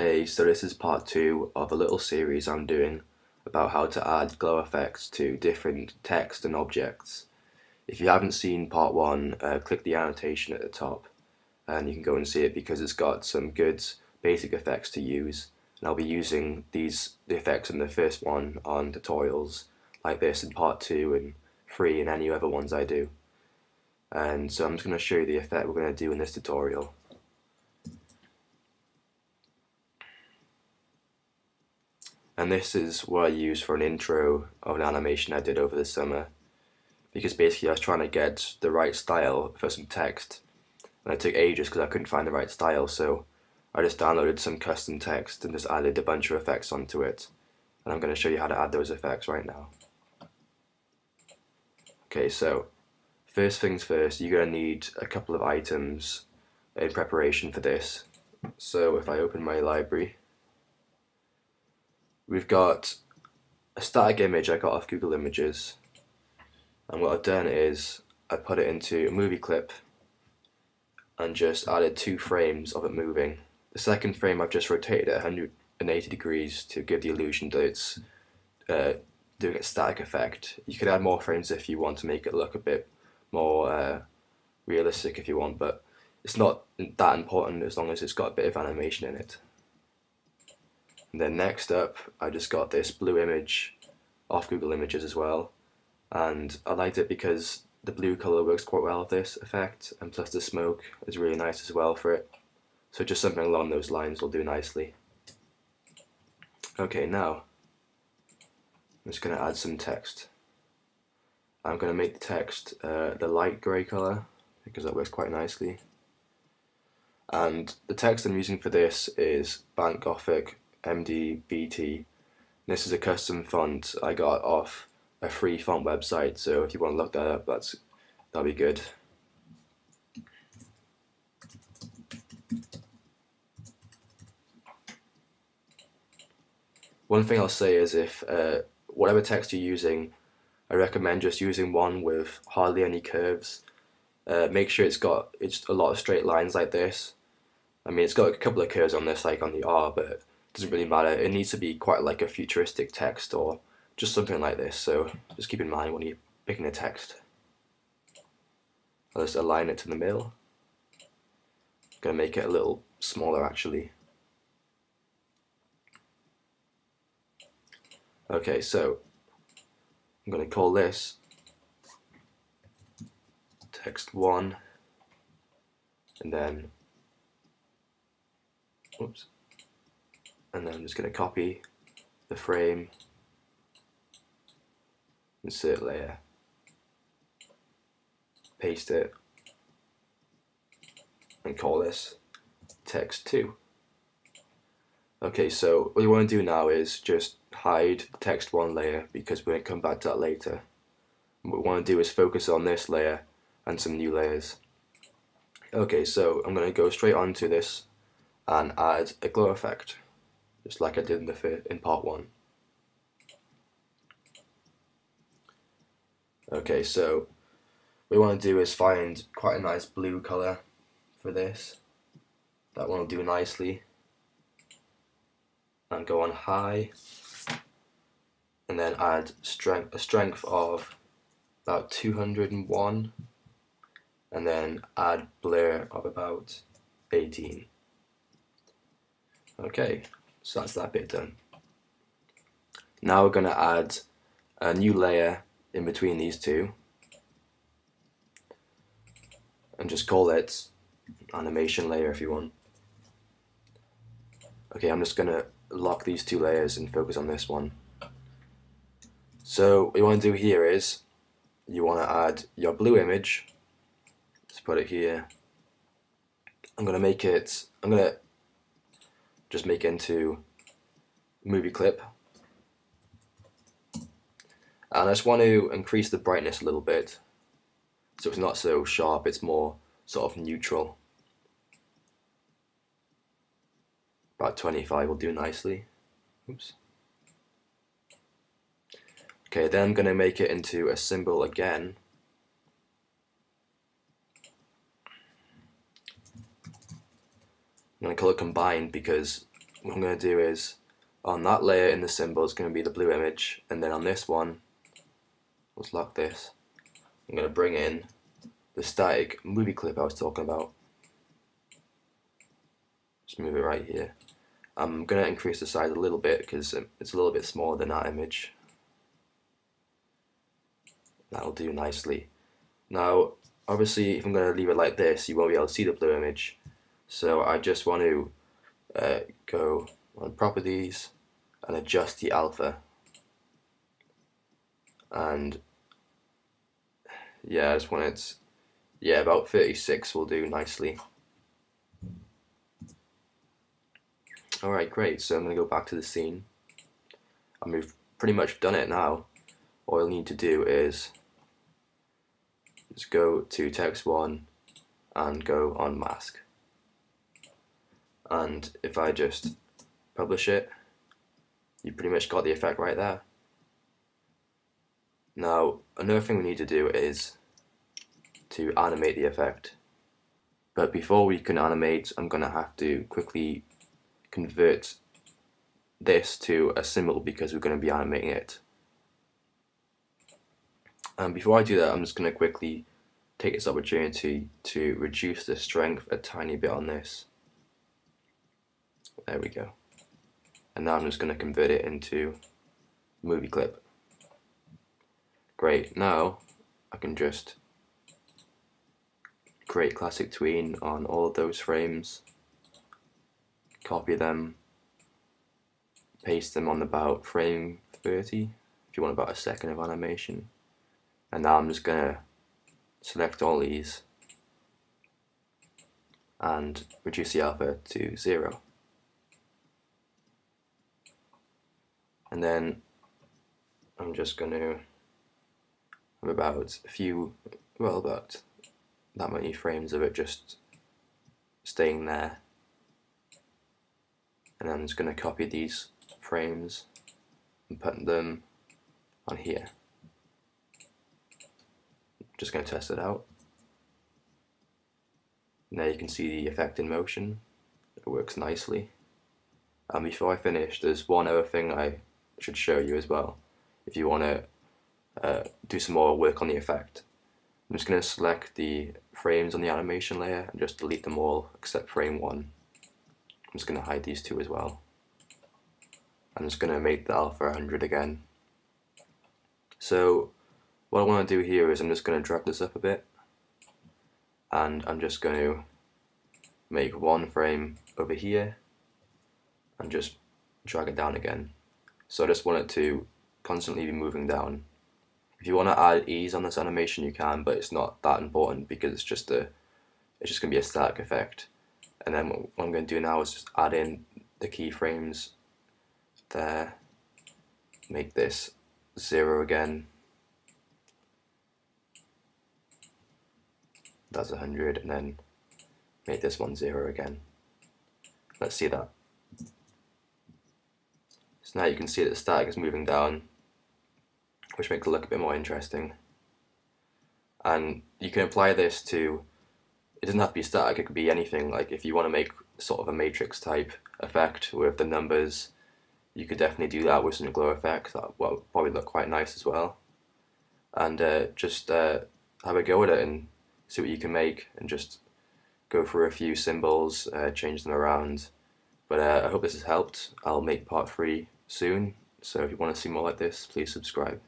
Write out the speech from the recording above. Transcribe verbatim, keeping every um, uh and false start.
Hey, so this is part two of a little series I'm doing about how to add glow effects to different text and objects. If you haven't seen part one, uh, click the annotation at the top and you can go and see it because it's got some good basic effects to use, and I'll be using these the effects in the first one on tutorials like this in part two and three and any other ones I do. And so I'm just going to show you the effect we're going to do in this tutorial. And this is what I used for an intro of an animation I did over the summer, because basically I was trying to get the right style for some text, and it took ages because I couldn't find the right style, so I just downloaded some custom text and just added a bunch of effects onto it, and I'm going to show you how to add those effects right now. Okay, so first things first, you're going to need a couple of items in preparation for this. So if I open my library, we've got a static image I got off Google Images, and what I've done is I put it into a movie clip and just added two frames of it moving. The second frame I've just rotated at one hundred eighty degrees to give the illusion that it's uh, doing a static effect. You could add more frames if you want to make it look a bit more uh, realistic if you want, but it's not that important as long as it's got a bit of animation in it. And then next up, I just got this blue image off Google Images as well, and I liked it because the blue colour works quite well with this effect, and plus the smoke is really nice as well for it, so just something along those lines will do nicely. Okay, now I'm just going to add some text. I'm going to make the text uh, the light grey colour because that works quite nicely, and the text I'm using for this is Bank Gothic M D B T. This is a custom font I got off a free font website, so if you want to look that up, that's that'll be good. One thing I'll say is if uh, whatever text you're using, I recommend just using one with hardly any curves. Uh, make sure it's got it's a lot of straight lines like this. I mean, it's got a couple of curves on this, like on the R, but doesn't really matter. It needs to be quite like a futuristic text or just something like this, so just keep in mind when you're picking a text. I'll just align it to the middle. I'm going to make it a little smaller actually. Okay, so I'm going to call this text one, and then oops. And then I'm just going to copy the frame, insert layer, paste it, and call this text two. Okay, so what you want to do now is just hide the text one layer because we're going to come back to that later. What we want to do is focus on this layer and some new layers. Okay, so I'm going to go straight onto this and add a glow effect, just like I did in, the in part one. Okay, so what we want to do is find quite a nice blue colour for this. That one will do nicely. And go on high, and then add strength, a strength of about two hundred and one, and then add blur of about eighteen. Okay. So that's that bit done. Now we're going to add a new layer in between these two and just call it animation layer if you want. Okay, I'm just going to lock these two layers and focus on this one. So what you want to do here is you want to add your blue image. Let's put it here. I'm going to make it, I'm going to just make it into movie clip, and I just want to increase the brightness a little bit so it's not so sharp, it's more sort of neutral. About twenty-five will do nicely. Oops. Okay, then I'm going to make it into a symbol again, I'm going to call it combined because what I'm going to do is on that layer in the symbol is going to be the blue image, and then on this one, let's lock this, I'm going to bring in the static movie clip I was talking about. Just move it right here. I'm going to increase the size a little bit because it's a little bit smaller than that image. That'll do nicely. Now obviously if I'm going to leave it like this you won't be able to see the blue image, so I just want to uh, go on properties and adjust the alpha, and yeah, I just want it, yeah, about thirty-six will do nicely. Alright, great, so I'm going to go back to the scene and we've pretty much done it now. All you'll need to do is just go to text one and go on mask, and if I just publish it, you pretty much got the effect right there. Now another thing we need to do is to animate the effect, but before we can animate I'm going to have to quickly convert this to a symbol because we're going to be animating it. And before I do that, I'm just going to quickly take this opportunity to reduce the strength a tiny bit on this. There we go. And now I'm just going to convert it into movie clip. Great, now I can just create classic tween on all of those frames, copy them, paste them on about frame thirty, if you want about a second of animation. And now I'm just going to select all these and reduce the alpha to zero. And then I'm just going to have about a few, well, about that many frames of it just staying there. And I'm just going to copy these frames and put them on here. Just going to test it out. Now you can see the effect in motion. It works nicely. And before I finish, there's one other thing I should show you as well. If you want to uh, do some more work on the effect, I'm just going to select the frames on the animation layer and just delete them all except frame one. I'm just going to hide these two as well. I'm just going to make the alpha one hundred again. So what I want to do here is I'm just going to drag this up a bit, and I'm just going to make one frame over here and just drag it down again. So I just want it to constantly be moving down. If you want to add ease on this animation you can, but it's not that important because it's just a, it's just going to be a static effect. And then what I'm going to do now is just add in the keyframes there, make this zero again. That's one hundred, and then make this one zero again. Let's see that. So now you can see that the static is moving down, which makes it look a bit more interesting. And you can apply this to, it doesn't have to be static, it could be anything. Like if you want to make sort of a matrix type effect with the numbers, you could definitely do that with some glow effects. That will probably look quite nice as well. And uh, just uh, have a go at it and see what you can make, and just go through a few symbols, uh, change them around. But uh, I hope this has helped. I'll make part three soon, so if you want to see more like this, please subscribe.